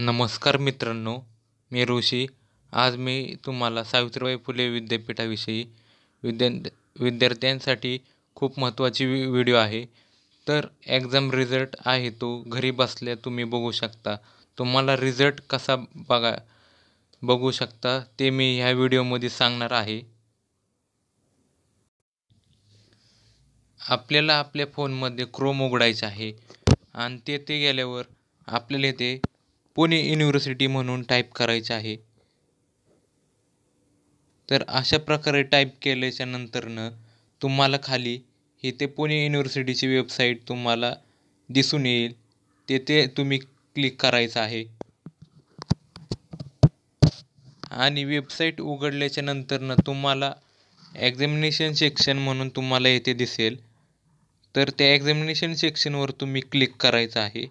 नमस्कार मित्रांनो, मी ऋषी। आज मी तुम्हाला सावित्रीबाई फुले विद्यापीठाविषयी विद्यार्थ्यांसाठी खूप महत्त्वाची व्हिडिओ आहे। तर एग्जाम रिजल्ट आहे तो घरी बसल्या तुम्ही बघू शकता। तुम्हाला रिजल्ट कसा बघू शकता ते मी ह्या व्हिडिओमध्ये सांगणार आहे। आपल्याला आपल्या फोनमध्ये क्रोम उघडायचं आहे आणि तेथे गेल्यावर आपल्याला ते पुणे यूनिवर्सिटी म्हणून टाइप करायचे आहे। तर अशा प्रकारे टाइप केल्याच्या नंतरनं तुम्हाला खाली इथे पुणे यूनिवर्सिटीची वेबसाइट तुम्हाला दिसून येईल, तेथे तुम्ही क्लिक करायचं आहे। आणि वेबसाइट उघडल्याच्या नंतरनं तुम्हाला एक्झामिनेशन सेक्शन म्हणून तुम्हाला इथे दिसेल, तर त्या एक्झामिनेशन सेक्शनवर तुम्ही क्लिक करायचं आहे।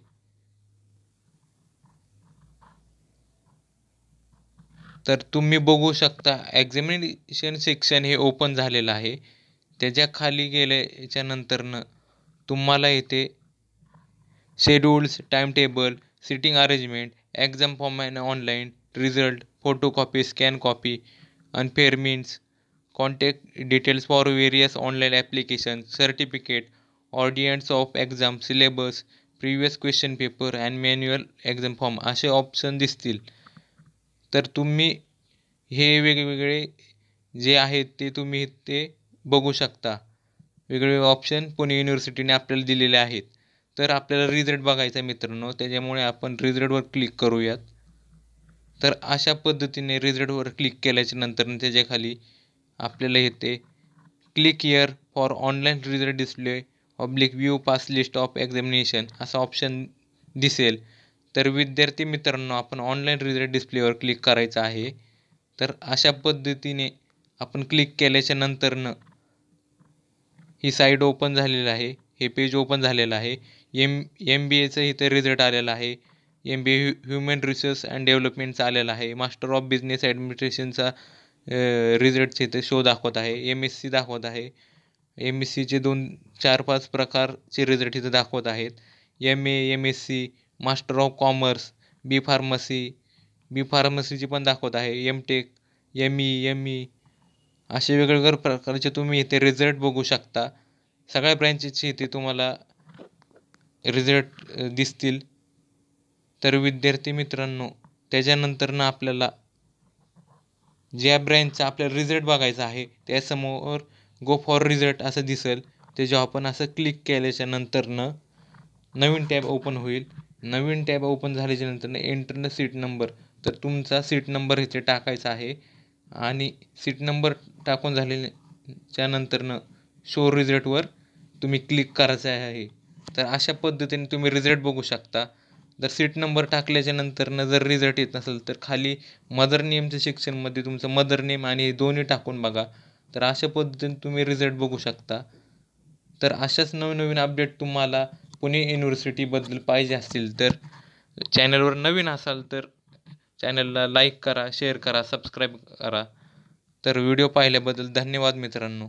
तर तुम्ही बघू शकता एक्झामिनेशन सेक्शन हे ओपन झालेलं आहे। त्याच्या खाली गेल्याच्या नंतरनं तुम्हाला इथे schedules, time table, sitting arrangement, exam form and online result, photo copy, scan copy, अनफेअरमेंट्स, contact details for various online application, certificate, audience of exam, syllabus, previous question paper and manual exam form असे option दिसतील। तर तुम्ही हे वेगवेगळे जे आहेत ते तुम्ही ते बघू शकता। वेगवेगळे ऑप्शन पुणे युनिव्हर्सिटीने आपल्याला दिलेले आहेत। तर आपल्याला रिझल्ट बघायचा मित्रांनो, त्याच्यामुळे आपण रिझल्टवर क्लिक करूयात। तर अशा पद्धतीने रिझल्टवर क्लिक केल्याच्या नंतर त्याच्या खाली आपल्याला येते click here for online result display oblique view pass list of examination असा ऑप्शन दिसेल। तर विद्यार्थी मित्रांनो, आपण ऑनलाईन रिझल्ट डिस्प्लेवर क्लिक करायचं आहे। तर अशा पद्धतीने आपण क्लिक केल्याच्या नंतरनं ही साईट ओपन झालेली आहे, हे पेज ओपन झालेलं आहे। MBAचं इथे रिझल्ट आलेला आहे, MBA ह्युमन रिसोर्स अँड डेव्हलपमेंटचा आलेला आहे, मास्टर ऑफ बिझनेस ॲडमिनिस्ट्रेशनचा रिझल्टचे इथे शो दाखवत आहे, MSc दाखवत आहे, MScचे 2, 4, 5 प्रकारचे रिझल्ट इथे दाखवत आहेत, MA, MSc, master of commerce, B फार्मसीची पण दाखवत आहे, M.Tech, ME असे वेगवेगळ्या प्रकारचे तुम्ही इथे रिझल्ट बघू शकता। सगळ्या ब्रँचेसचे इथे तुम्हाला रिझल्ट दिसतील। तर विद्यार्थी मित्रांनो, त्याच्यानंतरनं आपल्याला ज्या ब्रँचचा आपल्याला रिझल्ट बघायचा आहे त्यासमोर गो फॉर रिझल्ट असं दिसेल। त्याच्यावर आपण असं क्लिक केल्याच्या नंतरनं नवीन टॅब ओपन होईल। नवीन टॅब ओपन झाल्याच्या नंतरनं एंटर सीट नंबर, तर तुमचा सीट नंबर इथे टाकायचा आहे। आणि सीट नंबर टाकून झाल्याच्या नंतरनं शो रिझल्टवर तुम्ही क्लिक करायचं आहे। तर अशा पद्धतीने तुम्ही रिझल्ट बघू शकता। जर सीट नंबर टाकल्याच्या नंतरनं जर रिझल्ट येत नसेल तर खाली मदर नेमच्या सेक्शनमध्ये तुमचं मदर नेम आणि दोन्ही टाकून बघा। तर अशा पद्धतीने तुम्ही रिझल्ट बघू शकता। तर अशाच नवनवीन अपडेट तुम्हाला पुणे युनिव्हर्सिटीबद्दल पाहिजे असतील तर चॅनलवर नवीन असाल तर चॅनलला लाईक करा, शेअर करा, सबस्क्राईब करा। तर व्हिडिओ पाहिल्याबद्दल धन्यवाद मित्रांनो।